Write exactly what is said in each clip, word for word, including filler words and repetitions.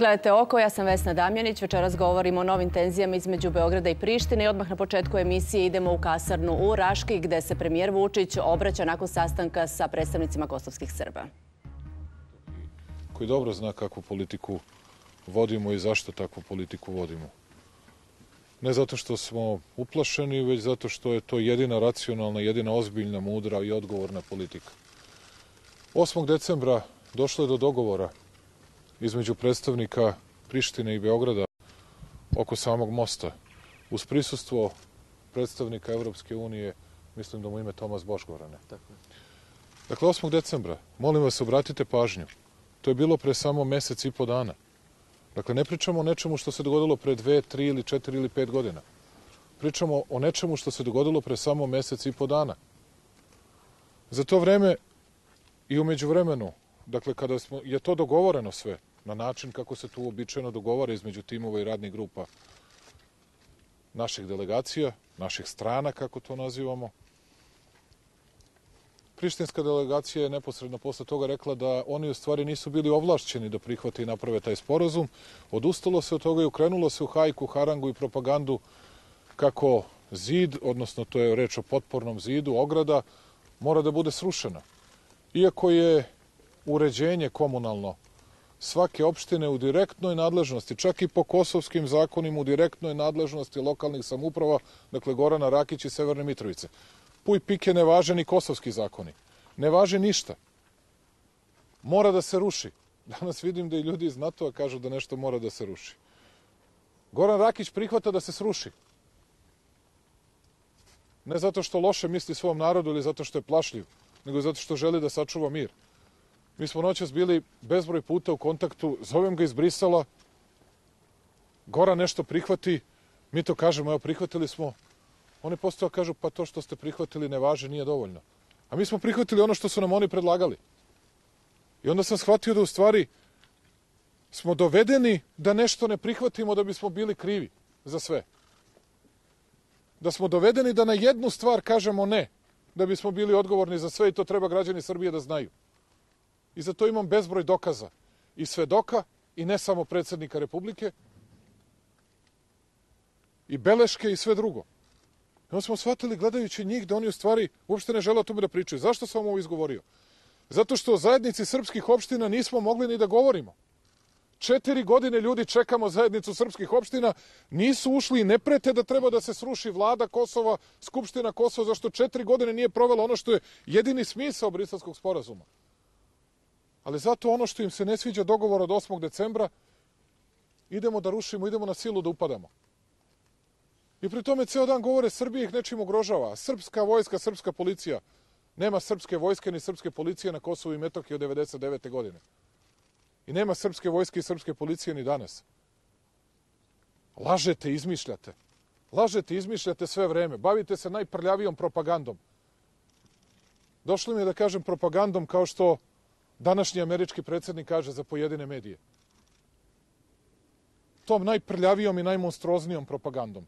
Gledajte Oko, ja sam Vesna Damjanić. Večeras govorimo o novim tenzijama između Beograda i Prištine i odmah na početku emisije idemo u kasarnu u Raški gde se premijer Vučić obraća nakon sastanka sa predstavnicima kosovskih Srba. Koji dobro zna kakvu politiku vodimo i zašto takvu politiku vodimo. Ne zato što smo uplašeni, već zato što je to jedina racionalna, jedina ozbiljna, mudra i odgovorna politika. osmog decembra došlo je do dogovora između predstavnika Prištine i Beograda oko samog mosta. Uz prisustvo predstavnika Evropske unije, mislim da mu ime Tomas Božgorane. Dakle, osmog decembra, molim vas, obratite pažnju. To je bilo pre samo mesec i po dana. Dakle, ne pričamo o nečemu što se dogodilo pre dve, tri ili četiri ili pet godina. Pričamo o nečemu što se dogodilo pre samo mesec i po dana. Za to vreme i umeđu vremenu, dakle, kada smo, je to dogovoreno sve, na način kako se tu običajno dogovara između timova i radnih grupa naših delegacija, naših strana, kako to nazivamo. Prištinska delegacija je neposredno posle toga rekla da oni u stvari nisu bili ovlašćeni da prihvate i naprave taj sporazum. Odustalo se od toga i ukrenulo se u hajku, harangu i propagandu kako zid, odnosno to je reč o potpornom zidu, ograda, mora da bude srušena. Iako je uređenje komunalno svake opštine u direktnoj nadležnosti, čak i po kosovskim zakonima u direktnoj nadležnosti lokalnih samouprava, dakle Gorana, Rakić i Severne Mitrovice. Puj pike, ne važe ni kosovski zakoni. Ne važe ništa. Mora da se ruši. Danas vidim da i ljudi iz NATO-a kažu da nešto mora da se ruši. Goran Rakić prihvata da se sruši. Ne zato što loše misli svom narodu ili zato što je plašljiv, nego zato što želi da sačuva mir. Mi smo noćas bili bezbroj puta u kontaktu, zovem ga iz Brisela, Goran nešto prihvati, mi to kažemo, evo prihvatili smo. Oni postao kažu, pa to što ste prihvatili ne važi, nije dovoljno. A mi smo prihvatili ono što su nam oni predlagali. I onda sam shvatio da u stvari smo dovedeni da nešto ne prihvatimo da bismo bili krivi za sve. Da smo dovedeni da na jednu stvar kažemo ne, da bismo bili odgovorni za sve i to treba građani Srbije da znaju. I za to imam bezbroj dokaza. I svedoka, i ne samo predsjednika Republike, i beleške i sve drugo. I onda smo shvatili, gledajući njih, da oni u stvari uopšte ne žele o tome da pričaju. Zašto sam ovo izgovorio? Zato što o zajednici srpskih opština nismo mogli ni da govorimo. Četiri godine ljudi čekamo zajednicu srpskih opština, nisu ušli i ne prete da treba da se sruši vlada Kosova, Skupština Kosova, zašto četiri godine nije provela ono što je jedini smisao Briselskog sporazuma. Ali zato ono što im se ne sviđa dogovor od osmog decembra, idemo da rušimo, idemo na silu da upadamo. I pri tome ceo dan govore Srbija ih nečim ugrožava. Srpska vojska, srpska policija. Nema srpske vojske ni srpske policije na Kosovu i Metohiji od hiljadu devetsto devedeset devete godine. I nema srpske vojske i srpske policije ni danas. Lažete, izmišljate. Lažete, izmišljate sve vreme. Bavite se najprljavijom propagandom. Došlo mi je da kažem propagandom kao što današnji američki predsjednik kaže za pojedine medije. Tom najprljavijom i najmonstruoznijom propagandom.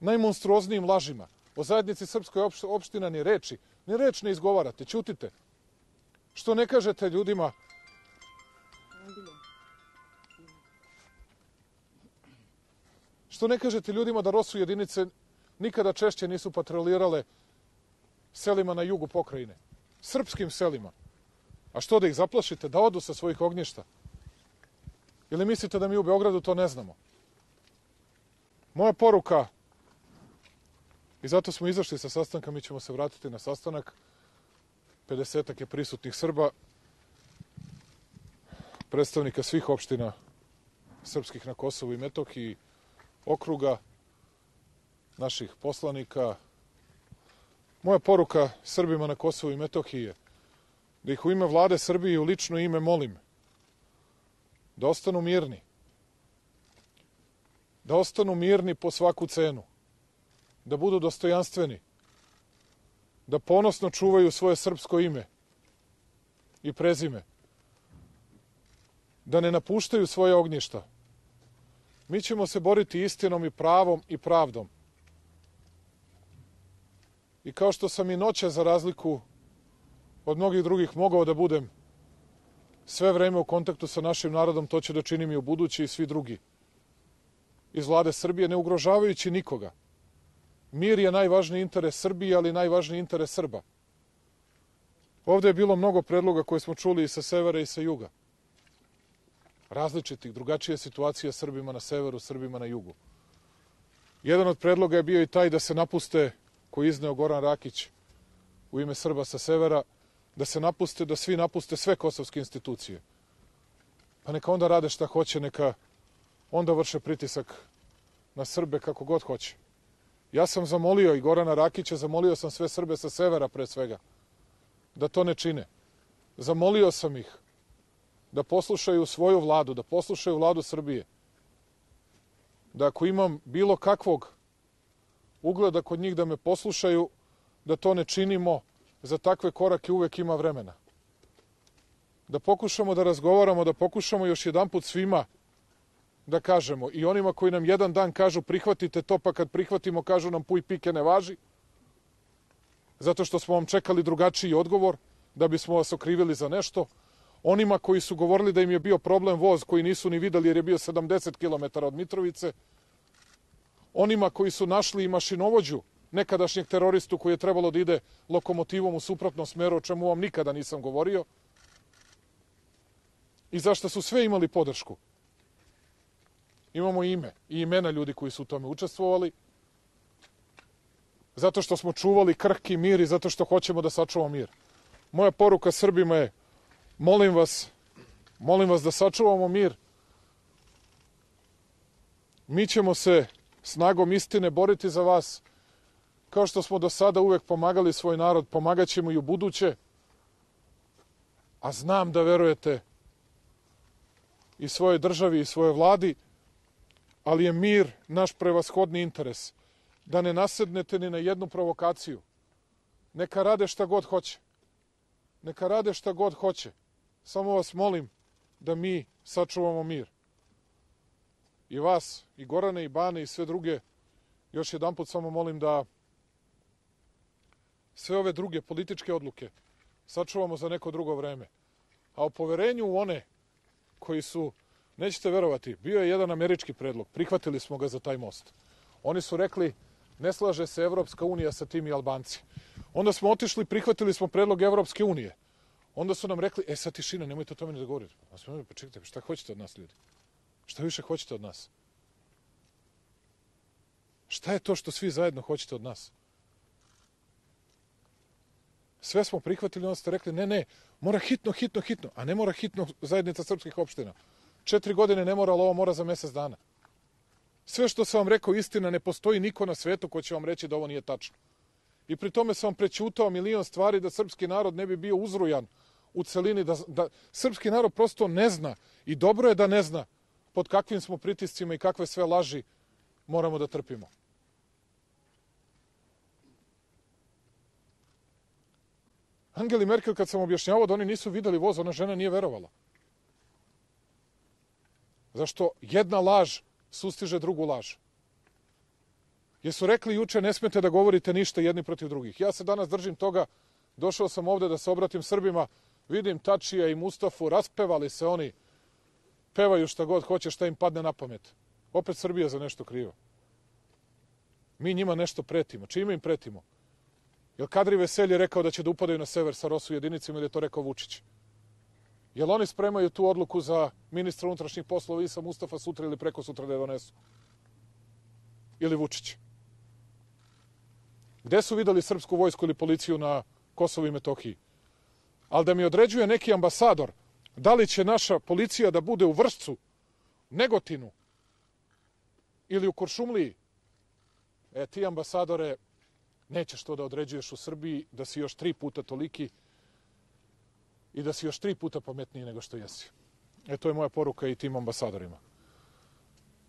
Najmonstruoznijim lažima. O zajednici srpskoj opština ni reči. Ni reč ne izgovarate, ćutite. Što ne kažete ljudima? Što ne kažete ljudima da ROSU jedinice nikada češće nisu patrolirale selima na jugu pokrajine? Srpskim selima. A što da ih zaplašite? Da odu sa svojih ognjišta? Ili mislite da mi u Beogradu to ne znamo? Moja poruka, i zato smo izašli sa sastanka, mi ćemo se vratiti na sastanak. pedesetak je prisutnih Srba, predstavnika svih opština srpskih na Kosovu i Metohiji, okruga, naših poslanika. Moja poruka Srbima na Kosovu i Metohiji je da ih u ime vlade Srbije i u lično ime molim da ostanu mirni. Da ostanu mirni po svaku cenu. Da budu dostojanstveni, da ponosno čuvaju svoje srpsko ime i prezime, da ne napuštaju svoje ognjišta. Mi ćemo se boriti istinom i pravom i pravdom. I kao što sam i noća, za razliku od mnogih drugih, mogao da budem sve vreme u kontaktu sa našim narodom, to će da činim i u budući i svi drugi iz Vlade Srbije, ne ugrožavajući nikoga. Mir je najvažniji interes Srbije, ali najvažniji interes Srba. Ovdje je bilo mnogo predloga koje smo čuli i sa severa i sa juga. Različitih, drugačija je situacija Srbima na severu, Srbima na jugu. Jedan od predloga je bio i taj da se napuste, koji izneo Goran Rakić u ime Srba sa severa, da se napuste, da svi napuste sve kosovske institucije. Pa neka onda rade šta hoće, neka onda vrše pritisak na Srbe kako god hoće. Ja sam zamolio i Gorana Rakića, zamolio sam sve Srbe sa severa pre svega, da to ne čine. Zamolio sam ih da poslušaju svoju vladu, da poslušaju vladu Srbije. Da ako imam bilo kakvog ugleda kod njih da me poslušaju, da to ne činimo, za takve korake uvek ima vremena. Da pokušamo da razgovaramo, da pokušamo još jedan put svima da kažemo. I onima koji nam jedan dan kažu prihvatite to, pa kad prihvatimo kažu nam puj pike ne važi, zato što smo vam čekali drugačiji odgovor, da bismo vas okrivili za nešto. Onima koji su govorili da im je bio problem voz koji nisu ni videli jer je bio sedamdeset kilometara od Mitrovice. Onima koji su našli i mašinovođu, nekadašnjeg teroristu koji je trebalo da ide lokomotivom u suprotnom smeru, o čemu vam nikada nisam govorio. I zašto su sve imali podršku. Imamo ime i imena ljudi koji su u tome učestvovali. Zato što smo čuvali krhki mir i zato što hoćemo da sačuvamo mir. Moja poruka Srbima je, molim vas, molim vas da sačuvamo mir. Mi ćemo se snagom istine boriti za vas. Kao što smo do sada uvek pomagali svoj narod, pomagat ćemo i u buduće. A znam da verujete i svojoj državi i svojoj vladi, ali je mir naš prevashodni interes. Da ne nasednete ni na jednu provokaciju. Neka rade šta god hoće. Neka rade šta god hoće. Samo vas molim da mi sačuvamo mir. I vas, i Gorane, i Bane, i sve druge, još jedan put samo molim da sve ove druge političke odluke sačuvamo za neko drugo vreme. A o poverenju u one koji su, nećete verovati, bio je jedan američki predlog, prihvatili smo ga za taj most. Oni su rekli, ne slaže se Evropska unija sa tim i Albanci. Onda smo otišli, prihvatili smo predlog Evropske unije. Onda su nam rekli, e sad tišina, nemojte o tome ne da govorite. A smo mi, pa čekajte, šta hoćete od nas ljudi? Šta više hoćete od nas? Šta je to što svi zajedno hoćete od nas? Sve smo prihvatili, onda ste rekli, ne, ne, mora hitno, hitno, hitno, a ne mora hitno zajednica srpskih opština. Četiri godine ne mora, ali ovo mora za mjesec dana. Sve što sam vam rekao, istina, ne postoji niko na svetu ko će vam reći da ovo nije tačno. I pri tome sam vam prećutao milion stvari da srpski narod ne bi bio uzrujan u celini, da, da srpski narod prosto ne zna i dobro je da ne zna pod kakvim smo pritiscima i kakve sve laži moramo da trpimo. Angeli Merkel, kad sam objašnjavao da oni nisu videli voz, ona žena nije verovala. Zašto jedna laž sustiže drugu laž? Jesu rekli juče, ne smete da govorite ništa jedni protiv drugih. Ja se danas držim toga, došao sam ovde da se obratim Srbima, vidim Tačija i Mustafu, raspevali se oni, pevaju šta god hoće, šta im padne na pamet. Opet Srbija za nešto kriva. Mi njima nešto pretimo. Čime im pretimo? Jel Kadri Veselj je rekao da će da upadaju na sever sa ROSU jedinicima ili je to rekao Vučić? Jel oni spremaju tu odluku za ministra unutrašnjih poslova i sa Mustafa sutra ili preko sutra da je donesu? Ili Vučić? Gde su videli srpsku vojsku ili policiju na Kosovu i Metohiji? Ali da mi određuje neki ambasador da li će naša policija da bude u Vršcu, Negotinu ili u Kuršumliji, e, ti ambasadore, nećeš to da određuješ u Srbiji, da si još tri puta toliki i da si još tri puta pametniji nego što jesi. E, to je moja poruka i tim ambasadorima.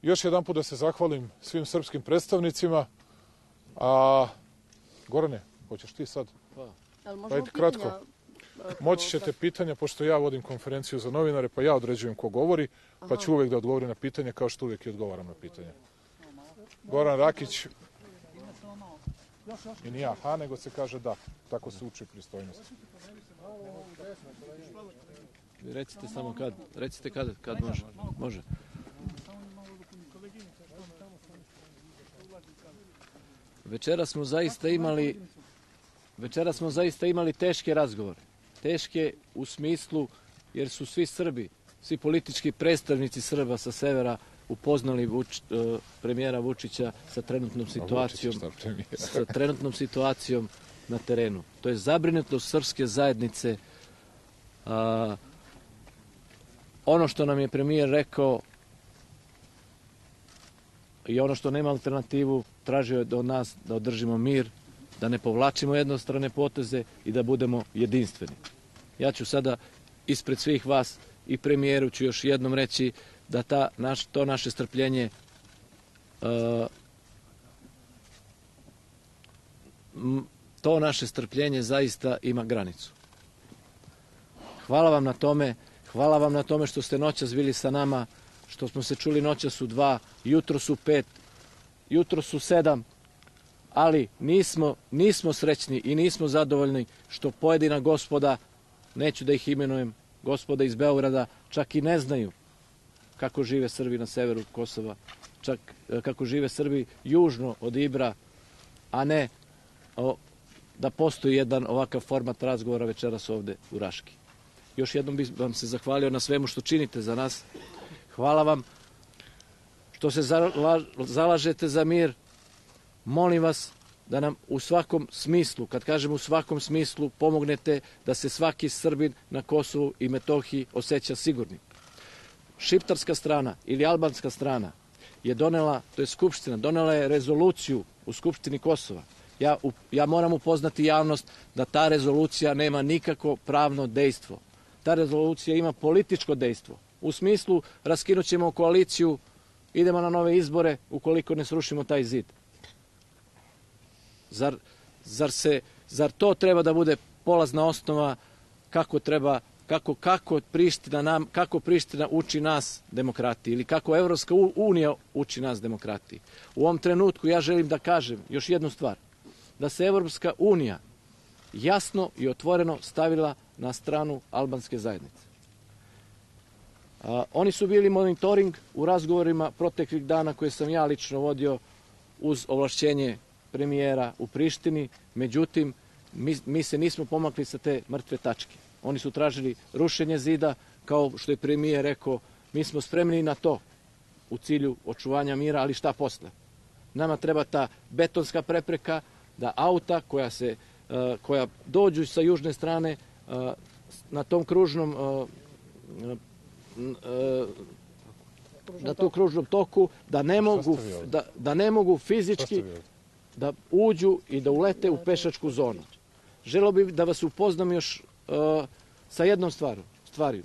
Još jedan put da se zahvalim svim srpskim predstavnicima. A, Gorane, hoćeš ti sad? Ajde, kratko. Moći ćete pitanja, pošto ja vodim konferenciju za novinare, pa ja određujem ko govori, pa ću uvek da odgovorim na pitanje, kao što uvek i odgovaram na pitanje. Goran Rakić... I nije aha, nego se kaže da. Tako se uči pristojnosti. Recite samo kad, recite kada, kad može. Može. Večera smo zaista imali, večera smo zaista imali teške razgovore. Teške u smislu jer su svi Srbi, svi politički predstavnici Srba sa severa upoznali Vuč, premijera Vučića sa trenutnom situacijom, sa trenutnom situacijom na terenu. To je zabrinutost srpske zajednice. A, ono što nam je premijer rekao i ono što nema alternativu, tražio je od nas da održimo mir, da ne povlačimo jednostrane poteze i da budemo jedinstveni. Ja ću sada ispred svih vas i premijeru ću još jednom reći da ta, naš, to naše strpljenje uh, to naše strpljenje zaista ima granicu. Hvala vam na tome, hvala vam na tome što ste noćas bili sa nama, što smo se čuli noćas u dva, jutro su pet, jutro su sedam, ali nismo, nismo srećni i nismo zadovoljni što pojedina gospoda, neću da ih imenujem, gospoda iz Beograda, čak i ne znaju kako žive Srbi na severu Kosova, čak kako žive Srbi južno od Ibra, a ne o, da postoji jedan ovakav format razgovora večeras ovde u Raški. Još jednom bih vam se zahvalio na svemu što činite za nas. Hvala vam što se zalažete za mir. Molim vas da nam u svakom smislu, kad kažem u svakom smislu, pomognete da se svaki Srbin na Kosovu i Metohiji osjeća sigurni. Šiptarska strana ili albanska strana je donela, to je Skupština, donela je rezoluciju u Skupštini Kosova. Ja, ja moram upoznati javnost da ta rezolucija nema nikako pravno dejstvo. Ta rezolucija ima političko dejstvo. U smislu raskinut ćemo koaliciju, idemo na nove izbore ukoliko ne srušimo taj zid. Zar, zar, se, zar to treba da bude polazna osnova kako treba, kako, kako, Priština, nam, kako Priština uči nas demokratiji ili kako Evropska unija uči nas demokratiji. U ovom trenutku ja želim da kažem još jednu stvar, da se Evropska unija jasno i otvoreno stavila na stranu albanske zajednice. A, oni su bili monitoring u razgovorima proteklih dana koje sam ja lično vodio uz ovlašćenje premijera u Prištini, međutim, mi, mi se nismo pomakli sa te mrtve tačke. Oni su tražili rušenje zida, kao što je premijer rekao, mi smo spremni na to u cilju očuvanja mira, ali šta posle? Nama treba ta betonska prepreka da auta koja, se, koja dođu sa južne strane na tom kružnom na tom kružnom toku da ne mogu, da, da ne mogu fizički da uđu i da ulete u pešačku zonu. Želeo bih da vas upoznam još uh, sa jednom stvaru, stvariju.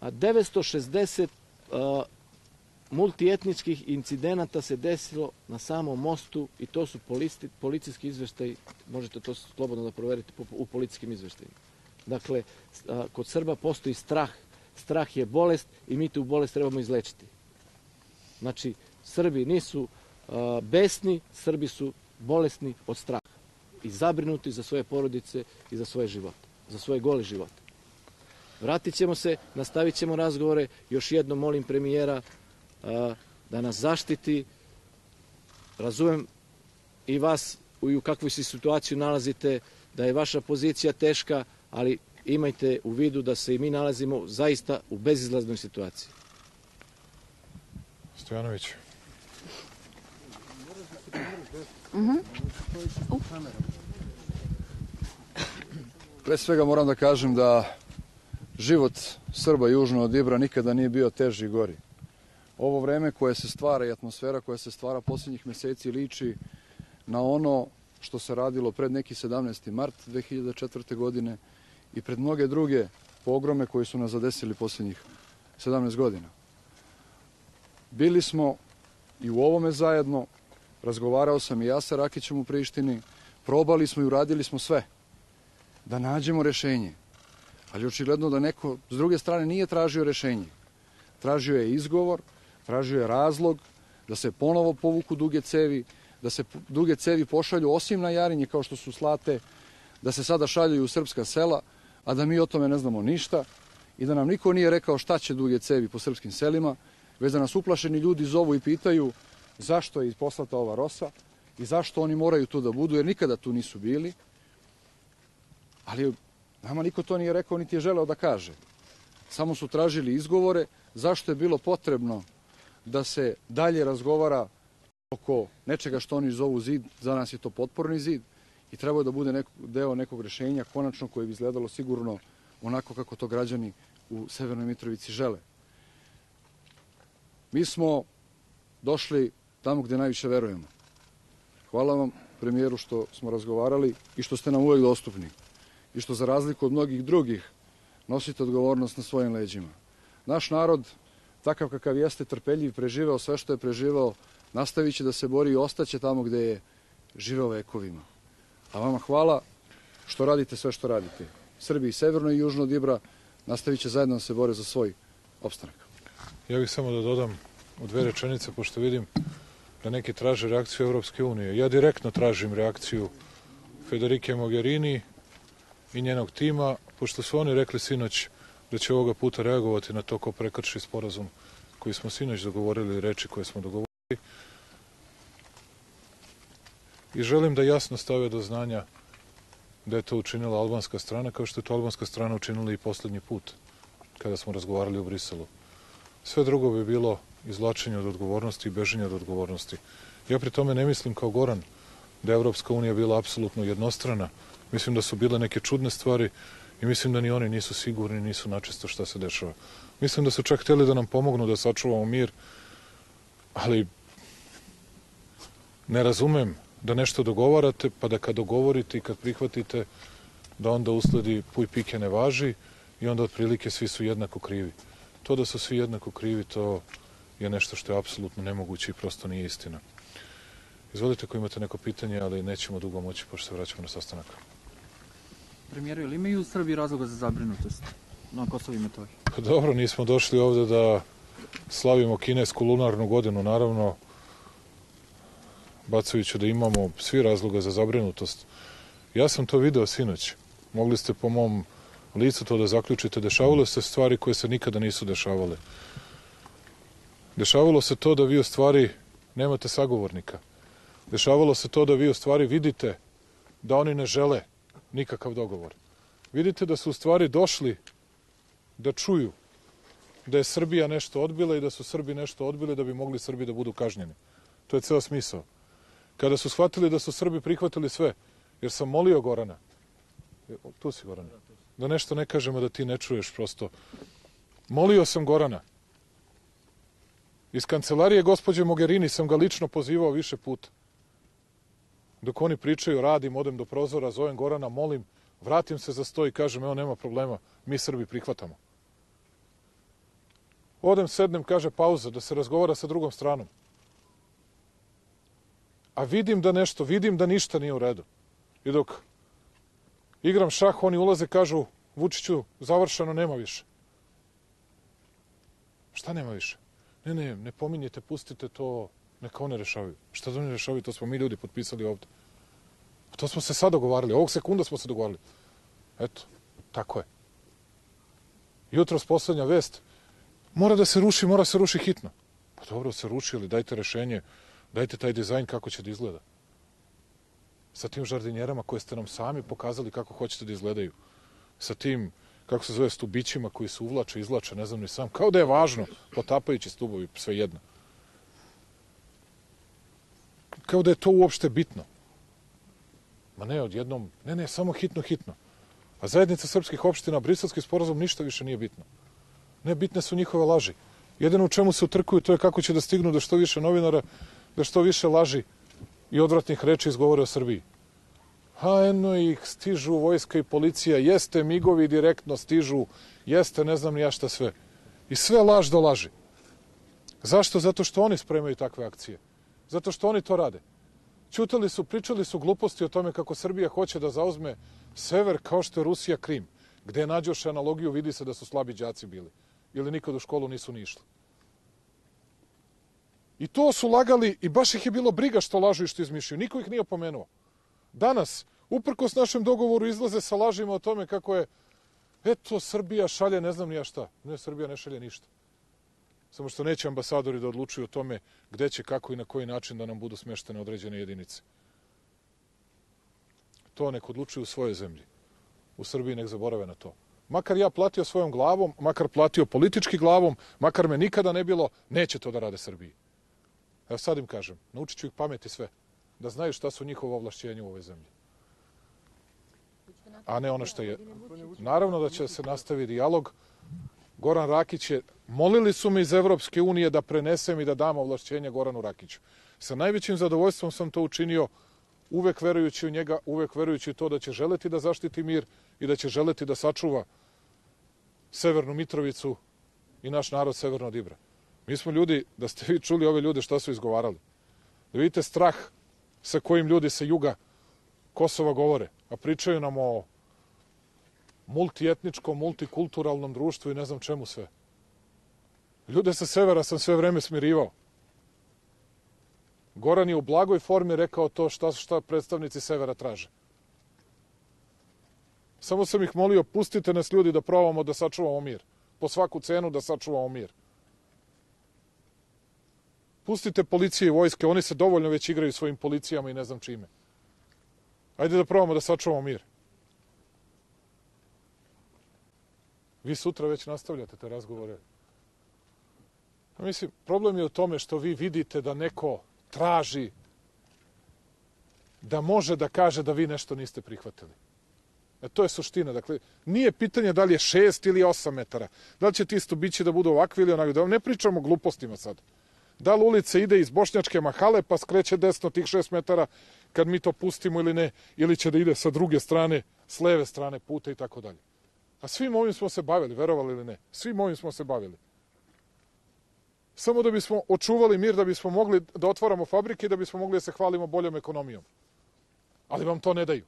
A devetsto šezdeset uh, multietničkih incidenata se desilo na samom mostu i to su polici, policijski izveštaji, možete to slobodno da proverite u policijskim izveštajima. Dakle, uh, kod Srba postoji strah. Strah je bolest i mi tu bolest trebamo izlečiti. Znači, Srbi nisu uh, besni, Srbi su bolesni od straha i zabrinuti za svoje porodice i za svoje živote, za svoje gole živote. Vratit ćemo se, nastavit ćemo razgovore. Još jednom molim premijera a, da nas zaštiti. Razumem i vas i u kakvoj se situaciji nalazite, da je vaša pozicija teška, ali imajte u vidu da se i mi nalazimo zaista u bezizlaznoj situaciji. Stojanović. Mm-hmm. Uh. Pre svega moram da kažem da život Srba južno od Ibra nikada nije bio teži i gori. Ovo vreme koje se stvara i atmosfera koja se stvara posljednjih meseci liči na ono što se radilo pred neki sedamnaesti mart dve hiljade četvrte. godine i pred mnoge druge pogrome koji su nas zadesili posljednjih sedamnaest godina. Bili smo i u ovome zajedno. Razgovarao sam i ja sa Rakićem u Prištini, probali smo i uradili smo sve da nađemo rešenje, ali očigledno da neko s druge strane nije tražio rešenje. Tražio je izgovor, tražio je razlog da se ponovo povuku duge cevi, da se duge cevi pošalju osim na Jarinje kao što su slate, da se sada šaljuju u srpska sela, a da mi o tome ne znamo ništa i da nam niko nije rekao šta će duge cevi po srpskim selima, već da nas uplašeni ljudi zovu i pitaju zašto je poslata ova ROSA i zašto oni moraju tu da budu, jer nikada tu nisu bili. Ali nama niko to nije rekao, niti je želeo da kaže. Samo su tražili izgovore zašto je bilo potrebno da se dalje razgovara oko nečega što oni zovu zid, za nas je to potporni zid i trebao da bude neko, deo nekog rješenja konačno koje bi izgledalo sigurno onako kako to građani u Severnoj Mitrovici žele. Mi smo došli tamo gdje najviše verujemo. Hvala vam, premijeru, što smo razgovarali i što ste nam uvijek dostupni i što za razliku od mnogih drugih nosite odgovornost na svojim leđima. Naš narod, takav kakav jeste, trpeljiv, preživeo sve što je preživeo, nastavit će da se bori i ostaće tamo gdje je živeo vekovima. A vama hvala što radite sve što radite. Srbiji severno i južno od Ibra nastavit će zajedno da se bore za svoj opstanak. Ja bih samo da dodam u dve rečenice, pošto vidim da neki traže reakciju Evropske unije. Ja direktno tražim reakciju Federike Mogherini i njenog tima, pošto su oni rekli sinoć da će ovoga puta reagovati na to ko prekrši sporazum koji smo sinoć dogovorili, reči koje smo dogovorili. I želim da jasno stave do znanja da je to učinila albanska strana, kao što je to albanska strana učinila i posljednji put, kada smo razgovarali u Briselu. Sve drugo bi bilo izvlačenje od odgovornosti i beženje od odgovornosti. Ja pri tome ne mislim kao Goran da je Evropska unija bila apsolutno jednostrana. Mislim da su bile neke čudne stvari i mislim da ni oni nisu sigurni, nisu načisto šta se dešava. Mislim da su čak htjeli da nam pomognu da sačuvamo mir, ali ne razumem da nešto dogovarate, pa da kad dogovorite i kad prihvatite, da onda usledi puj pike ne važi i onda otprilike svi su jednako krivi. To da su svi jednako krivi, to je nešto što je apsolutno nemoguće i prosto nije istina. Izvolite ako imate neko pitanje, ali nećemo dugo moći, pošto se vraćamo na sastanak. Premijeru, ili imaju Srbi razloga za zabrinutost na Kosovu i Metohiji? Pa dobro, nismo došli ovdje da slavimo kinesku lunarnu godinu, naravno, bacajući da imamo svi razloga za zabrinutost. Ja sam to video sinoć. Mogli ste po mom licu to da zaključite. Dešavalo se stvari koje se nikada nisu dešavale. Dešavalo se to da vi u stvari nemate sagovornika. Dešavalo se to da vi u stvari vidite da oni ne žele nikakav dogovor. Vidite da su u stvari došli da čuju da je Srbija nešto odbila i da su Srbi nešto odbili da bi mogli Srbi da budu kažnjeni. To je ceo smisao. Kada su shvatili da su Srbi prihvatili sve, jer sam molio Gorana, tu si Gorana, da nešto ne kažemo da ti ne čuješ prosto. Molio sam Gorana. Iz kancelarije gospođe Mogherini sam ga lično pozivao više puta. Dok oni pričaju, radim, odem do prozora, zovem Gorana, molim, vratim se za sto i kažem, evo, nema problema, mi Srbi prihvatamo. Odem, sednem, kaže, pauza, da se razgovara sa drugom stranom. A vidim da nešto, vidim da ništa nije u redu. I dok igram šah, oni ulaze, kažu, Vučiću, završeno, nema više. Šta nema više? Ne, ne, ne pominjite, pustite to, neka one rešavaju. Šta da oni rešavaju, to smo mi ljudi potpisali ovdje. A to smo se sad dogovarali, ovog sekunda smo se dogovarali. Eto, tako je. Jutros poslednja vest, mora da se ruši, mora se ruši hitno. Pa dobro, se ruši, ali dajte rešenje, dajte taj dizajn kako će da izgleda. Sa tim žardinjerama koje ste nam sami pokazali kako hoćete da izgledaju. Sa tim, kako se zove, stubićima koji se uvlače, izlače, ne znam ni sam. Kao da je važno, potapajući stubovi, sve jedno. Kao da je to uopšte bitno. Ma ne, odjednom, ne, ne, samo hitno, hitno. A zajednica srpskih opština, briselski sporazum, ništa više nije bitno. Ne, bitne su njihove laži. Jedino u čemu se utrkuju, to je kako će da stignu da što više novinara, da što više laži i odvratnih reči izgovore o Srbiji. A eno ih stižu vojska i policija, jeste migovi direktno stižu, jeste ne znam ni ja šta sve. I sve laž do laži. Zašto? Zato što oni spremaju takve akcije. Zato što oni to rade. Ćutali su, pričali su gluposti o tome kako Srbija hoće da zauzme sever kao što je Rusija Krim. Gde nađoše analogiju, vidi se da su slabi đaci bili. Ili nikad u školu nisu ni išli. I to su lagali i baš ih je bilo briga što lažu i što izmišljaju. Niko ih nije opomenuo. Danas, uprkos našem dogovoru, izlaze sa lažima o tome kako je Eto, Srbija šalje, ne znam ni ja šta. Ne, Srbija ne šalje ništa. Samo što neće ambasadori da odlučuju o tome gde će, kako i na koji način da nam budu smeštene određene jedinice. To nek odlučuju u svojoj zemlji. U Srbiji nek zaborave na to. Makar ja platio svojom glavom, makar platio politički glavom, makar me nikada ne bilo, neće to da rade Srbiji. Evo sad im kažem, naučit ću ih pameti sve. Da znaju šta su njihova ovlašćenja u ovoj zemlji. A ne ono što je. Naravno da će se nastaviti dijalog. Goran Rakić je, molili su me iz Evropske unije da prenesem i da dam ovlašćenje Goranu Rakiću. Sa najvećim zadovoljstvom sam to učinio, uvek verujući u njega, uvek verujući u to da će želeti da zaštiti mir i da će želeti da sačuva Severnu Mitrovicu i naš narod severno od Ibra. Mi smo ljudi, da ste vi čuli ove ljude šta su izgovarali. Da vidite strah sa kojim ljudi sa juga Kosova govore, a pričaju nam o multietničkom, multikulturalnom društvu i ne znam čemu sve. Ljude sa severa sam sve vreme smirivao. Goran je u blagoj formi rekao to šta, šta predstavnici severa traže. Samo sam ih molio, pustite nas ljudi da probamo da sačuvamo mir. Po svaku cenu da sačuvamo mir. Pustite policije i vojske, oni se dovoljno već igraju svojim policijama i ne znam čime. Ajde da probamo da sačuvamo mir. Vi sutra već nastavljate te razgovore. Mislim, problem je u tome što vi vidite da neko traži da može da kaže da vi nešto niste prihvatili. E, to je suština. Dakle, nije pitanje da li je šest ili osam metara. Da li će ti stubići da budu ovakvi ili onakvi. Da ne pričamo o glupostima sad. Da li ulica ide iz Bošnjačke Mahale pa skreće desno tih šest metara kad mi to pustimo ili ne. Ili će da ide sa druge strane, s leve strane puta i tako dalje. A svim ovim smo se bavili, verovali ili ne. Svim ovim smo se bavili. Samo da bismo očuvali mir, da bismo mogli da otvaramo fabrike i da bismo mogli da se hvalimo boljom ekonomijom. Ali vam to ne daju.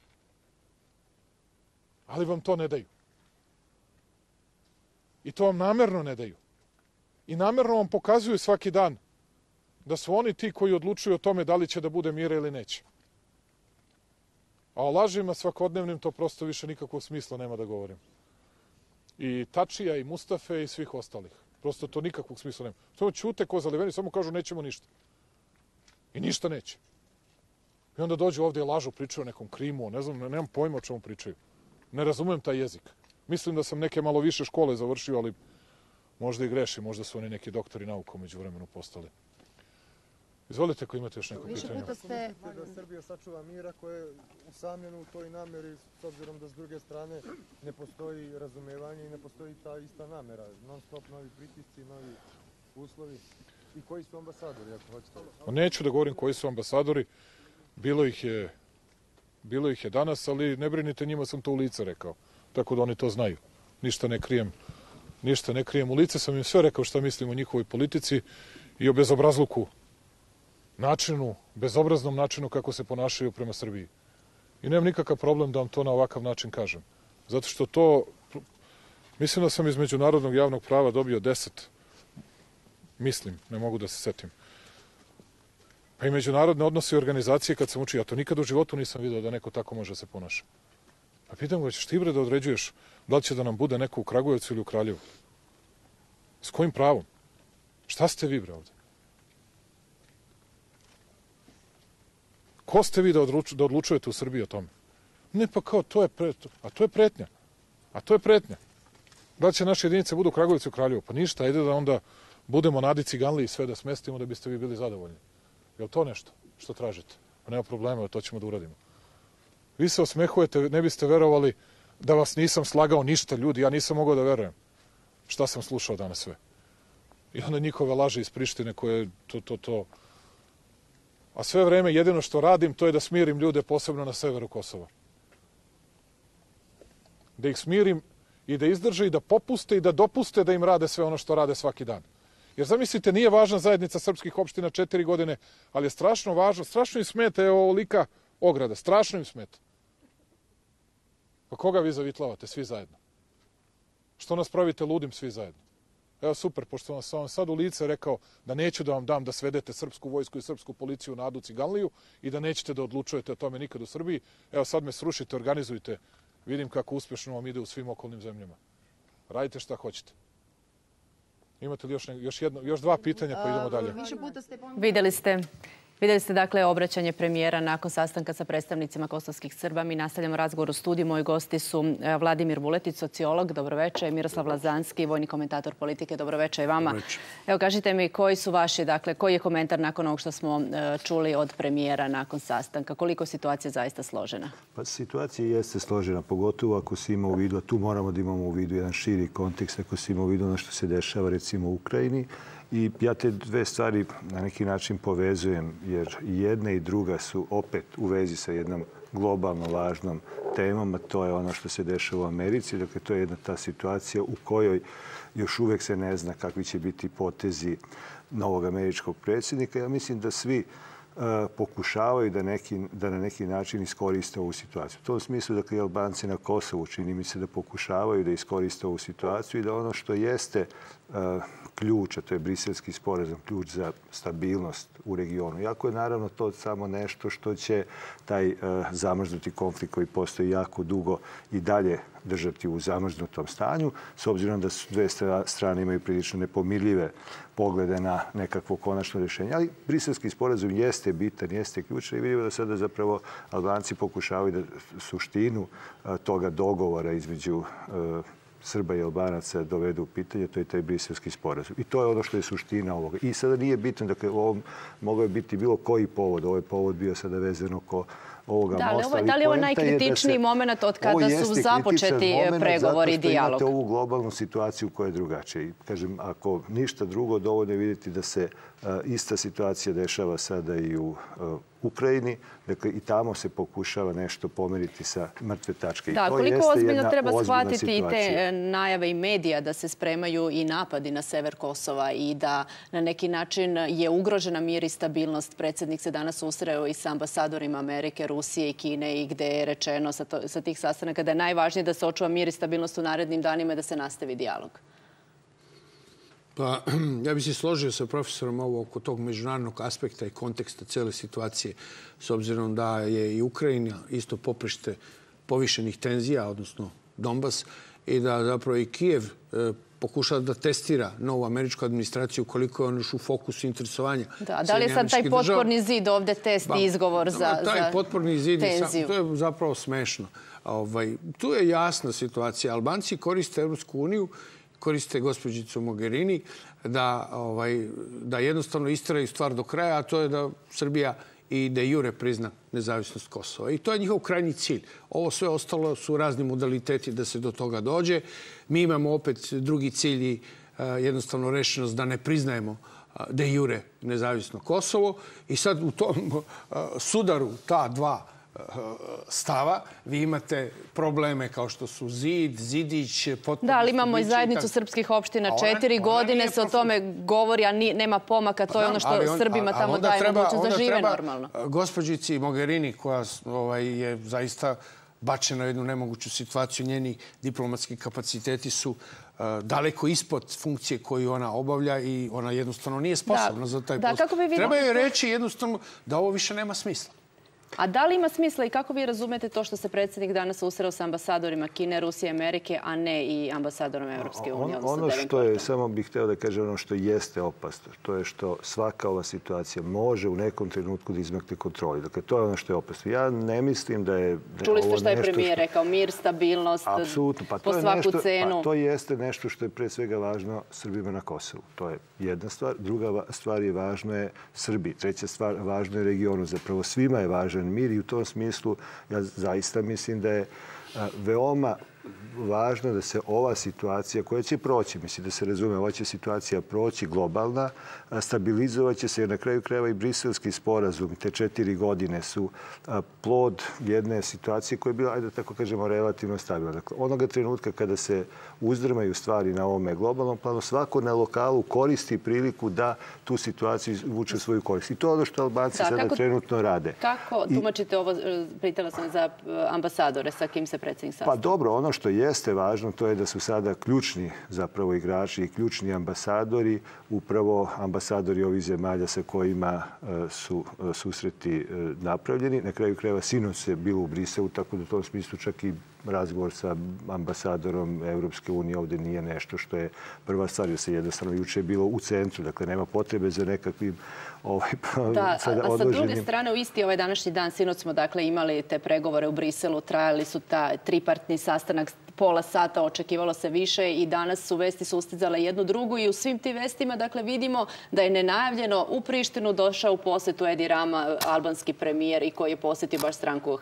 Ali vam to ne daju. I to vam namerno ne daju. I namerno vam pokazuju svaki dan da su oni ti koji odlučuju o tome da li će da bude mira ili neće. A o lažima svakodnevnim to prosto više nikakvog smisla nema da govorim. I Tačija, i Mustafe, i svih ostalih. Prosto to nikakvog smisla nema. Samo ćute ko zaliveni, samo kažu nećemo ništa. I ništa neće. I onda dođu ovdje i lažu, pričaju o nekom Krimu, ne znam, nemam pojma o čemu pričaju. Ne razumem taj jezik. Mislim da sam neke malo više škole završio, ali možda i grešim, možda su oni neki doktori nauka među vremenu postali. Izvolite ako imate još neko pitanje. Više puta ste... da Srbija sačuva mira koja je usamljena u toj nameri, s obzirom da s druge strane ne postoji razumevanje i ne postoji ta ista namera. Non stop novi pritisci, novi uslovi. I koji su ambasadori, ako hoćete? Neću da govorim koji su ambasadori. Bilo ih je, bilo ih je danas, ali ne brinite, njima sam to u lice rekao. Tako da oni to znaju. Ništa ne krijem. Ništa ne krijem u lice. Sam im sve rekao šta mislim o njihovoj politici i o bezobrazluku. Načinu, bezobraznom načinu kako se ponašaju prema Srbiji. I nemam nikakav problem da vam to na ovakav način kažem. Zato što to, mislim da sam iz međunarodnog javnog prava dobio deset, mislim, ne mogu da se setim. Pa i međunarodne odnose i organizacije kad sam učio, ja to nikad u životu nisam vidio da neko tako može da se ponaša. A pitam ga, ćeš ti bre da određuješ da li će da nam bude neko u Kragujevcu ili u Kraljevu? S kojim pravom? Šta ste vi bre ovde? Ko ste vi da, odluču, da odlučujete u Srbiji o tome? Ne, pa kao, to je, pre, to, a to je pretnja. A to je pretnja. Da li će naše jedinice budu u Kragujevcu i u Kraljevu? Pa ništa, ajde da onda budemo Nadi Ciganliji i sve da smestimo da biste vi bili zadovoljni. Je li to nešto što tražite? Pa nema problema, to ćemo da uradimo. Vi se osmehujete, ne biste verovali da vas nisam slagao ništa, ljudi, ja nisam mogao da verujem. Šta sam slušao danas sve? I onda njihove laže iz Prištine koje to, to, to... A sve vreme jedino što radim to je da smirim ljude posebno na severu Kosova. Da ih smirim i da izdrže i da popuste i da dopuste da im rade sve ono što rade svaki dan. Jer zamislite, nije važna zajednica srpskih opština četiri godine, ali je strašno važno, strašno im smeta je ovolika ograda, strašno im smeta. Pa koga vi zavitlavate svi zajedno? Što nas pravite ludim svi zajedno? Evo super, pošto sam vam sad u lice rekao da neću da vam dam da svedete srpsku vojsku i srpsku policiju na Adu Ciganliju i da nećete da odlučujete o tome nikad u Srbiji. Evo sad me srušite, organizujte Vidim kako uspješno vam ide u svim okolnim zemljama. Radite šta hoćete. Imate li još, još, jedno, još dva pitanja pa idemo dalje? Vidjeli ste... Vidjeli ste dakle obraćanje premijera nakon sastanka sa predstavnicima kosovskih Srba. Mi nastavljamo razgovor u studiju. Moji gosti su Vladimir Vuletić, sociolog, dobroveče, Miroslav Lazanski, vojni komentator politike. Dobroveče i vama. Dobroveče. Evo kažite mi koji su vaši, dakle koji je komentar nakon ovog što smo čuli od premijera nakon sastanka? Koliko je situacija zaista složena? Pa situacija jeste složena, pogotovo ako se ima u vidu, a tu moramo da imamo u vidu jedan širi kontekst, ako se ima u vidu ono što se dešava recimo u Ukrajini. I ja te dve stvari na neki način povezujem, jer jedna i druga su opet u vezi sa jednom globalno važnom temom, a to je ono što se dešava u Americi. Dakle, to je jedna ta situacija u kojoj još uvek se ne zna kakvi će biti potezi novog američkog predsjednika. Ja mislim da svi pokušavaju da, neki, da na neki način iskoriste ovu situaciju. U tom smislu, dakle, Albanci na Kosovu čini mi se da pokušavaju da iskoriste ovu situaciju i da ono što jeste uh, ključ, a to je briselski sporazum, ključ za stabilnost u regionu. Iako je naravno to samo nešto što će taj uh, zamrznuti konflikt koji postoji jako dugo i dalje držati u zamrznutom stanju, s obzirom da su dve strane imaju prilično nepomirljive poglede na nekakvo konačno rješenje. Ali briselski sporazum jeste bitan, jeste ključan i vidimo da sada zapravo Albanci pokušavaju da suštinu toga dogovora između Srba i Albanaca dovedu u pitanje, to je taj briselski sporazum. I to je ono što je suština ovoga. I sada nije bitno, dakle, ovom mogao je biti bilo koji povod. Ovo je povod bio sada vezano ko ovoga da, mosta. Da li je ovo najkritičniji moment od kada su započeti pregovori i dijalog? Zato što imate ovu globalnu situaciju koja je drugačija. I, kažem, ako ništa drugo, dovoljno je vidjeti da se uh, ista situacija dešava sada i u uh, Ukrajini. Dakle, i tamo se pokušava nešto pomeriti sa mrtve tačke. Da, koliko ozbiljno treba shvatiti i te najave i medija da se spremaju i napadi na sever Kosova i da na neki način je ugrožena mir i stabilnost. Predsjednik se danas susreo i sa ambasadorima Amerike, Rusije i Kine i gdje je rečeno sa, to, sa tih sastanaka da je najvažnije da se očuva mir i stabilnost u narednim danima i da se nastavi dijalog. Pa, ja bih se složio sa profesorom ovo oko tog međunarodnog aspekta i konteksta cele situacije, s obzirom da je i Ukrajina isto poprište povišenih tenzija, odnosno Donbas, i da zapravo i Kijev e, pokušava da testira novu američku administraciju koliko je on još u fokusu interesovanja. Da, da li je sad taj potporni zid ovdje test i izgovor za tenziju? Taj potporni zid je, to je zapravo smešno. Ovaj, tu je jasna situacija. Albanci koriste Evropsku uniju, koriste gospođicu Mogherini da, ovaj, da jednostavno istraju stvar do kraja, a to je da Srbija i de jure prizna nezavisnost Kosova. I to je njihov krajnji cilj. Ovo sve ostalo su razni modaliteti da se do toga dođe. Mi imamo opet drugi cilj i jednostavno rešenost da ne priznajemo de jure nezavisno Kosovo. I sad u tom sudaru ta dva stava vi imate probleme kao što su zid, zidić, potpuno... Da, ali imamo i zajednicu srpskih opština. Četiri godine se o tome govori, a nema pomaka. To je ono što Srbima tamo daje mogućnost da žive normalno. Gospođici Mogherini, koja je zaista bačena u jednu nemoguću situaciju, njeni diplomatski kapaciteti su daleko ispod funkcije koju ona obavlja i ona jednostavno nije sposobna za taj posao. Treba joj reći jednostavno da ovo više nema smisla. A da li ima smisla i kako vi razumete to što se predsjednik danas susreo sa ambasadorima Kine, Rusije, Amerike, a ne i ambasadorom Evropske unije? Ono što je, samo bih hteo da kažem ono što jeste opasno, to je što svaka ova situacija može u nekom trenutku da izmakne kontroli. Dakle, to je ono što je opasno. Ja ne mislim da je... Čuli ste što je premijer rekao, mir, stabilnost, po svaku cenu. Pa to jeste nešto što je pre svega važno Srbima na Kosovu. To je jedna stvar. Druga stvar je važno je Srbiji. Treća stvar važno je regionu. Zapravo svima je važno mir i u tom smislu ja zaista mislim da je veoma važno da se ova situacija koja će proći, mislim da se razume, ova će situacija proći globalna, stabilizovat će se jer na kraju krajeva i briselski sporazum. Te četiri godine su plod jedne situacije koja je bila, ajde tako kažemo, relativno stabilna. Dakle, onoga trenutka kada se uzdrmaju stvari na ovome globalnom planu, svako na lokalu koristi priliku da tu situaciju izvuče svoju korist. I to je ono što Albanci da, sada kako, trenutno rade. Kako tumačite I, ovo, pitala sam za ambasadore, sa kim se predsjednik sastaje? Pa dobro, ono što jeste važno, to je da su sada ključni zapravo igrači i ključni ambasadori, upravo ambasadori ovih zemalja sa kojima su susreti napravljeni. Na kraju krajeva sinoć je bilo u Briselu, tako da u tom smislu čak i razgovor sa ambasadorom Evropske unije ovdje nije nešto što je prva stvar, jer se jednostavno juče je bilo u centru. Dakle, nema potrebe za nekakvim odloženim... Da, a sa druge strane, u isti ovaj današnji dan, sinoć smo dakle imali te pregovore u Briselu, trajali su ta tripartni sastanak pola sata, očekivalo se više i danas su vesti sustizale jednu drugu i u svim tim vestima dakle vidimo da je nenajavljeno u Prištinu došao u posetu Edi Rama, albanski premijer, i koji je posjetio baš stranku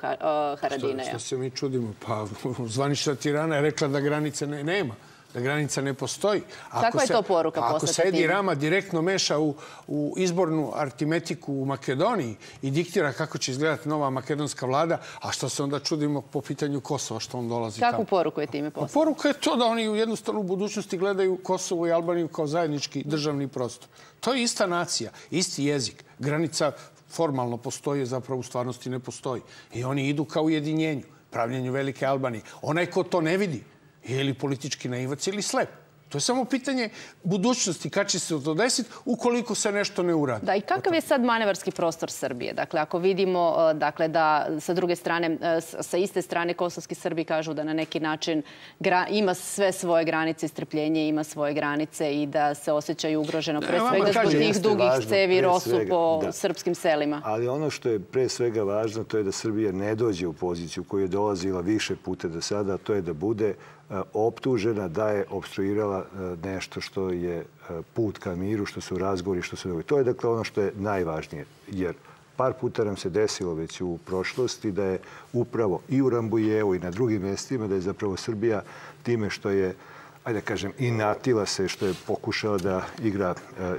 Haradinaja. Što se mi čudimo? Pa zvanična Tirana je rekla da granice nema, da granica ne postoji. Kakva je to poruka posle? Ako se Edi Rama direktno meša u, u izbornu artimetiku u Makedoniji i diktira kako će izgledati nova makedonska vlada, a što se onda čudimo po pitanju Kosova, što on dolazi tamo? Kakvu poruku je time poslao? Poruka je to da oni jednostavno u budućnosti gledaju Kosovo i Albaniju kao zajednički državni prostor. To je ista nacija, isti jezik. Granica formalno postoji, zapravo u stvarnosti ne postoji. I oni idu kao ujedinjenju, pravljenju velike Albanije. Onaj ko to ne vidi, je li politički naivac ili slep? To je samo pitanje budućnosti, kad će se to desiti, ukoliko se nešto ne uradi. Da, i kakav je sad manevarski prostor Srbije? Dakle, ako vidimo dakle, da sa druge strane, sa iste strane kosovski Srbi kažu da na neki način ima sve svoje granice, strpljenje ima svoje granice i da se osjećaju ugroženo, pre svega zbog tih dugih cevi ROSU po srpskim selima. Ali ono što je pre svega važno, to je da Srbija ne dođe u poziciju koju je dolazila više puta do sada, a to je da bude optužena da je opstruirala nešto što je put ka miru, što su razgovori, što su dogovori. To je dakle ono što je najvažnije, jer par puta nam se desilo već u prošlosti da je upravo i u Rambujevu i na drugim mjestima da je zapravo Srbija time što je, ajde kažem, inatila se, što je pokušala da igra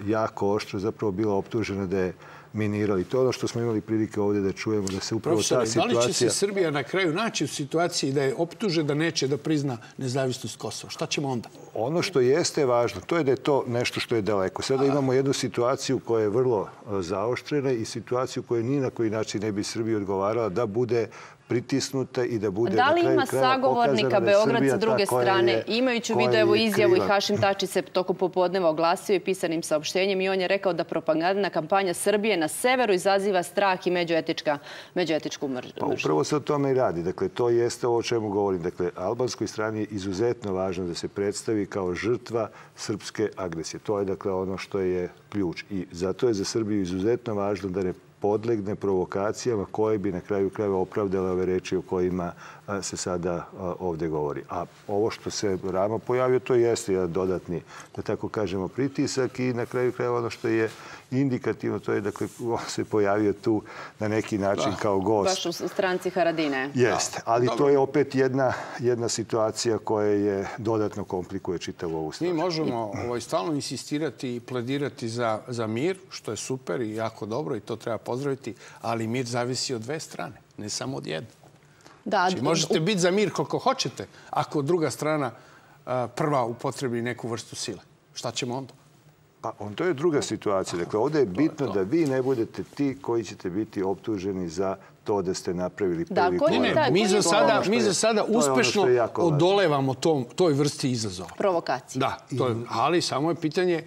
jako oštro, zapravo bila optužena da je minirali. To je ono što smo imali prilike ovdje da čujemo, da se upravo ta situacija... Profesore, da li će se Srbija na kraju naći u situaciji da je optuže da neće da prizna nezavisnost Kosova? Šta ćemo onda? Ono što jeste važno, to je da je to nešto što je daleko. Sada imamo jednu situaciju koja je vrlo zaoštrena i situaciju koja ni na koji način ne bi Srbiji odgovarala da bude pritisnuta i da bude na kraju krajeva pokazana da je Srbija ta koja je... Da li ima sagovornika Beograd sa druge strane? Imajući u vidu evo izjavu i Hašim Tači se tokom popodneva oglasio i pisanim saopštenjem i on je rekao da propagandna kampanja Srbije na severu izaziva strah i međuetničku mržnju. Pa upravo se o tome i radi. Dakle, to jeste ovo o čemu govorim. Dakle, albanskoj strani je izuzetno važno da se predstavi kao žrtva srpske agresije. To je dakle ono što je ključ. I zato je za Srbiju izuzetno važno da ne podlegne provokacijama koje bi na kraju krajeva opravdale ove reči o kojima se sada ovdje govori. A ovo što se Rama pojavio, to jeste jedan dodatni, da tako kažemo, pritisak i na kraju krajeva ono što je indikativno, to je da on se pojavio tu na neki način kao gost. Baš u stranci Haradine. Jeste, ali to je opet jedna situacija koja je dodatno komplikuje čitavu ovu stvar. Mi možemo stalno insistirati i pledirati za mir, što je super i jako dobro i to treba pozdraviti, ali mir zavisi od dve strane, ne samo od jedne. Možete biti za mir koliko hoćete, ako druga strana prva upotrebi neku vrstu sile. Šta ćemo onda? Pa to je druga situacija. Dakle, ovdje je bitno da vi ne budete ti koji ćete biti optuženi za to da ste napravili prvi korak. Mi za sada uspešno odolevamo toj vrsti izazova. Provokacije. Ali samo je pitanje,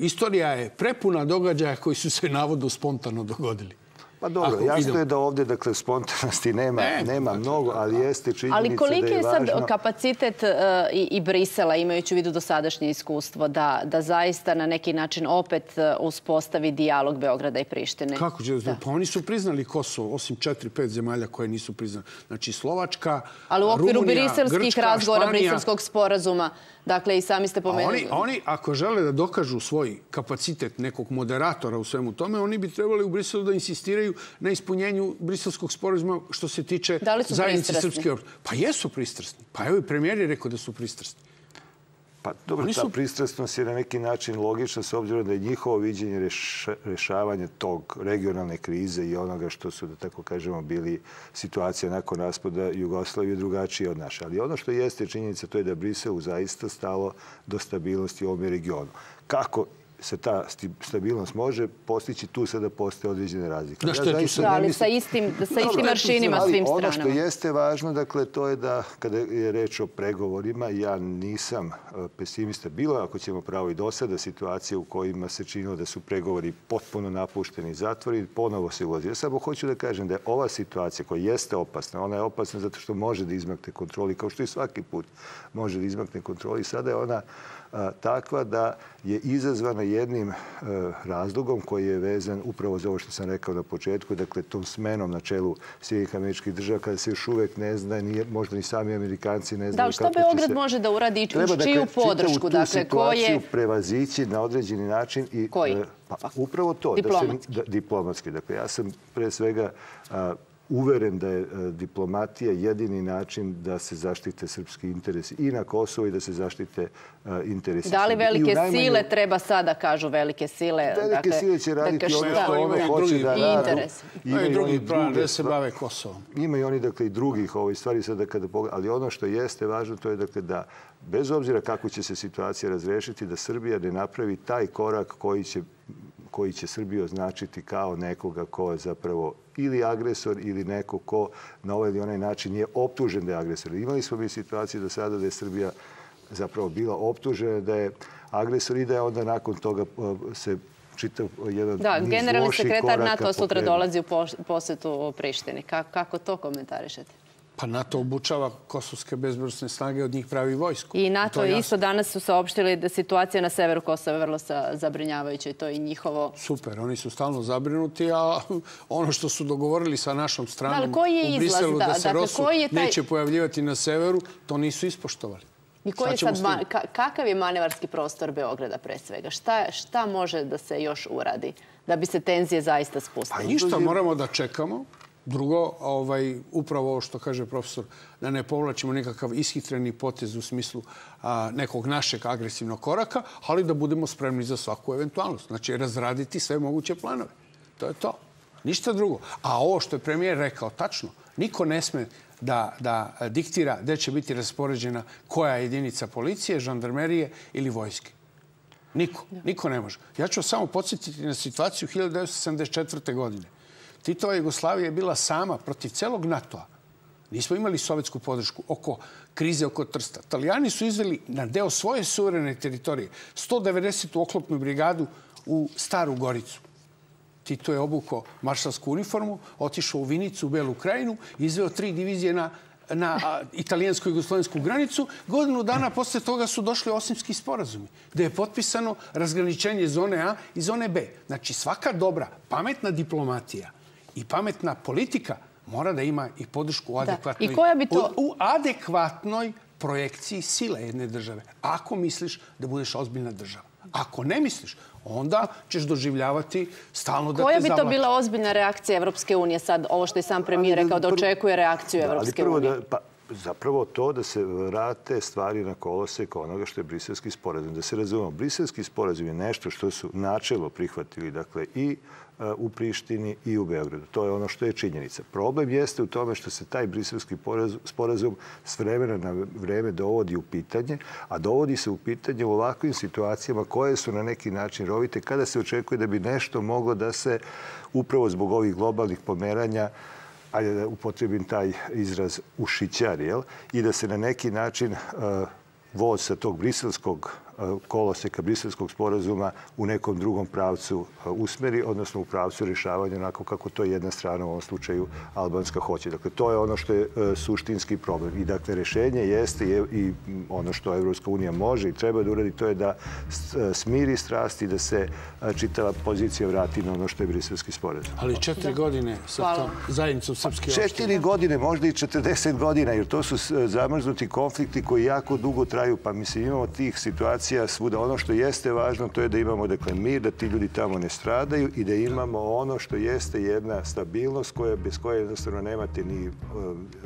istorija je prepuna događaja koji su se navodno spontano dogodili. Pa dobro, jasno je da ovdje spontanosti nema mnogo, ali jeste činjenica da je važno... Ali koliki je sad kapacitet i Brisela, imajući u vidu dosadašnje iskustvo, da zaista na neki način opet uspostavi dijalog Beograda i Prištine? Kako će? Pa oni su priznali Kosovo, osim četiri pet zemalja koje nisu priznali. Znači Slovačka, Rumunija, Grčka, Španija... Ali u okviru briselskih razgovora, briselskog sporazuma, dakle i sami ste pomenuli... Oni, ako žele da dokažu svoj kapacitet nekog moderatora u svemu tome, oni bi trebali u Briselu da insistiraju na ispunjenju briselskog sporazuma što se tiče zajednice srpske opštine. Pa jesu pristrasni. Pa evo i premijer je rekao da su pristrasni. Pa dobro, ta pristrasnost je na neki način logična s obzirom da je njihovo viđenje rešavanja tog regionalne krize i onoga što su, da tako kažemo, bili situacija nakon raspada Jugoslavije drugačije od naše. Ali ono što jeste činjenica to je da Briselu zaista stalo do stabilnosti u ovom regionu. Kako se ta stabilnost može postići, tu sada postoje određene razlike. Ali sa istim aršinima svim stranama. Ono što jeste važno, dakle, to je da kada je reč o pregovorima, ja nisam pesimista. Bilo, ako ćemo pravo i do sada, situacije u kojima se činilo da su pregovori potpuno napušteni i zatvoreni, ponovo se ulazi. Ja samo hoću da kažem da je ova situacija koja jeste opasna, ona je opasna zato što može da izmakne kontroli, kao što i svaki put može da izmakne kontroli. Sada je ona takva da je izazvana jednim razlogom koji je vezan upravo za ovo što sam rekao na početku, dakle tom smenom na čelu Sjedinjenih Američkih Država, kada se još uvek ne zna, možda ni sami Amerikanci ne znaju kako će se... Da, što Beograd može da uradi i uz čiju podršku? Treba, dakle, čitavu tu situaciju prevazići na određeni način i... Koji? Pa upravo to. Diplomatski. Diplomatski. Dakle, ja sam pre svega... uveren da je diplomatija jedini način da se zaštite srpski interesi i na Kosovo i da se zaštite interesi. Da li velike sile treba sada, kažu velike sile? Velike sile će raditi ono što ono hoće da radu. Imaju drugi plan da se bave Kosovom. Imaju oni, dakle, i drugih stvari sada kada pogledaju. Ali ono što jeste važno, to je, dakle, da bez obzira kako će se situacija razrešiti, da Srbija ne napravi taj korak koji će koji će Srbiju označiti kao nekoga ko je zapravo ili agresor ili neko ko na ovaj ili onaj način je optužen da je agresor. Imali smo mi situaciju do sada da je Srbija zapravo bila optužena da je agresor i da je onda nakon toga se čitav jedan niz loših koraka. Da, generalni sekretar NATO sutra dolazi u posetu u Prištini. Kako to komentarišete? Pa NATO obučava kosovske bezbednosne snage, od njih pravi vojsku. I NATO je isto danas su saopštili da situacija na severu Kosova je vrlo zabrinjavajuća i to je njihovo... Super, oni su stalno zabrinuti, a ono što su dogovorili sa našom stranom u Briselu da se ROSU neće pojavljivati na severu, to nisu ispoštovali. I kakav je manevarski prostor Beograda pre svega? Šta može da se još uradi da bi se tenzije zaista spustile? Pa ništa, moramo da čekamo. Drugo, upravo ovo što kaže profesor, da ne povlačimo nekakav ishitreni potez u smislu nekog našeg agresivnog koraka, ali da budemo spremni za svaku eventualnost. Znači, razraditi sve moguće planove. To je to. Ništa drugo. A ovo što je premijer rekao, tačno, niko ne sme da diktira gde će biti raspoređena koja jedinica policije, žandarmerije ili vojske. Niko. Niko ne može. Ja ću samo podsjetiti na situaciju hiljadu devetsto sedamdeset četvrte. godine. Titova Jugoslavija je bila sama protiv celog NATO-a. Nismo imali sovjetsku podršku oko krize, oko Trsta. Italijani su izveli na deo svoje suverene teritorije sto devedesetu oklopnu brigadu u Staru Goricu. Tito je obukao maršalsku uniformu, otišao u Vinicu, u Belu Krajinu, izveo tri divizije na na italijansko-jugoslovensku granicu. Godinu dana posle toga su došli osimski sporazumi, gde je potpisano razgraničenje zone A i zone B. Znači, svaka dobra, pametna diplomatija i pametna politika mora da ima i podršku u adekvatnoj, to... u, u adekvatnoj projekciji sile jedne države. Ako misliš da budeš ozbiljna država. Ako ne misliš, onda ćeš doživljavati stalno da te zavlači. Koja bi to bila ozbiljna reakcija Evropske unije sad? Ovo što je sam premijer rekao, da očekuje reakciju Evropske unije. Zapravo to da se vrate stvari na kolosek onoga što je briselski sporazum. Da se razumemo, briselski sporazum je nešto što su načelo prihvatili, dakle, i u Prištini i u Beogradu. To je ono što je činjenica. Problem jeste u tome što se taj briselski sporazum s vremena na vreme dovodi u pitanje, a dovodi se u pitanje u ovakvim situacijama koje su na neki način rovite, kada se očekuje da bi nešto moglo da se upravo zbog ovih globalnih pomeranja, ali da upotrebim taj izraz, ušićari, i da se na neki način voz sa tog briselskog koloseka, briselskog sporazuma u nekom drugom pravcu usmeri, odnosno u pravcu rješavanja onako kako to jedna strana, u ovom slučaju albanska, hoće. Dakle, to je ono što je suštinski problem. I dakle, rješenje jeste i ono što Evropska unija može i treba da uradi, to je da smiri strasti, da se čitava pozicija vrati na ono što je briselski sporazum. Ali četiri godine sa tom zajednicom srpske opštine? Četiri godine, možda i četrdeset godina, jer to su zamrznuti konflikti koji jako dugo traju. Pa mislim, imamo tih situacija svuda. Ono što jeste važno, to je da imamo, dakle, mir, da ti ljudi tamo ne stradaju i da imamo ono što jeste jedna stabilnost bez koje jednostavno nemate ni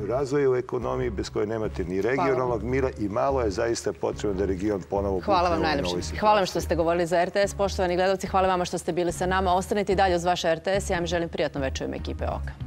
razvoja u ekonomiji, bez koje nemate ni regionalnog mira i malo je zaista potrebno da region ponovo... Hvala vam najljepše. Hvala vam što ste govorili za R T S. Poštovani gledalci, hvala vama što ste bili sa nama. Ostanite i dalje uz vaš R T S. Ja vam želim prijatno večer u ime ekipe Oka.